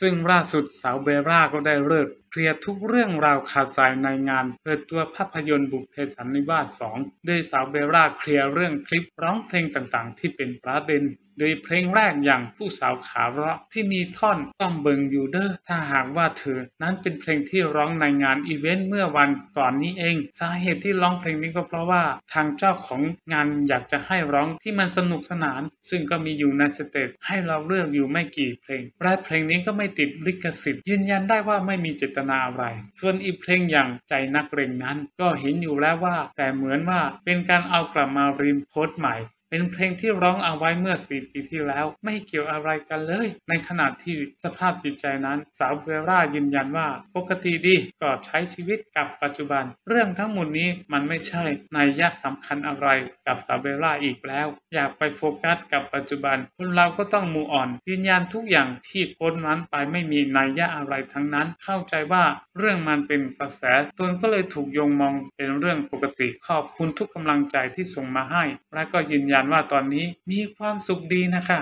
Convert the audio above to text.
ซึ่งล่าสุดสาวเบลล่าก็ได้เลิกเคลียร์ทุกเรื่องราวคาใจในงานเปิดตัวภาพยนตร์บุพเพสันนิวาส 2 โดยสาวเบลล่าเคลียร์เรื่องคลิปร้องเพลงต่างๆที่เป็นประเด็นโดยเพลงแรกอย่างผู้สาวขาเลาะที่มีท่อนต้องเบิงอยู่เด้อถ้าหากว่าเธอนั้นเป็นเพลงที่ร้องในงานอีเวนต์เมื่อวันก่อนนี้เองสาเหตุที่ร้องเพลงนี้ก็เพราะว่าทางเจ้าของงานอยากจะให้ร้องที่มันสนุกสนานซึ่งก็มีอยู่ในสเตจให้เราเลือกอยู่ไม่กี่เพลงและเพลงนี้ก็ไม่ติดลิขสิทธิ์ยืนยันได้ว่าไม่มีเจตนาอะไรส่วนอีกเพลงอย่างใจนักเลงนั้นก็เห็นอยู่แล้วว่าแต่เหมือนว่าเป็นการเอากลับมารีโพสต์ใหม่เป็นเพลงที่ร้องเอาไว้เมื่อ4ปีที่แล้วไม่เกี่ยวอะไรกันเลยในขณะที่สภาพจิตใจนั้นสาวเบลล่ายืนยันว่าปกติดีก็ใช้ชีวิตกับปัจจุบันเรื่องทั้งหมดนี้มันไม่ใช่นัยยะสำคัญอะไรกับสาวเบลล่าอีกแล้วอยากไปโฟกัสกับปัจจุบันคนเราก็ต้องมูฟออนยืนยันทุกอย่างที่โพสต์นั้นไปไม่มีนัยยะอะไรทั้งนั้นเข้าใจว่าเรื่องมันเป็นกระแสตนก็เลยถูกโยงมองเป็นเรื่องปกติขอบคุณทุกกำลังใจที่ส่งมาให้และก็ยืนยันว่าตอนนี้มีความสุขดีนะคะ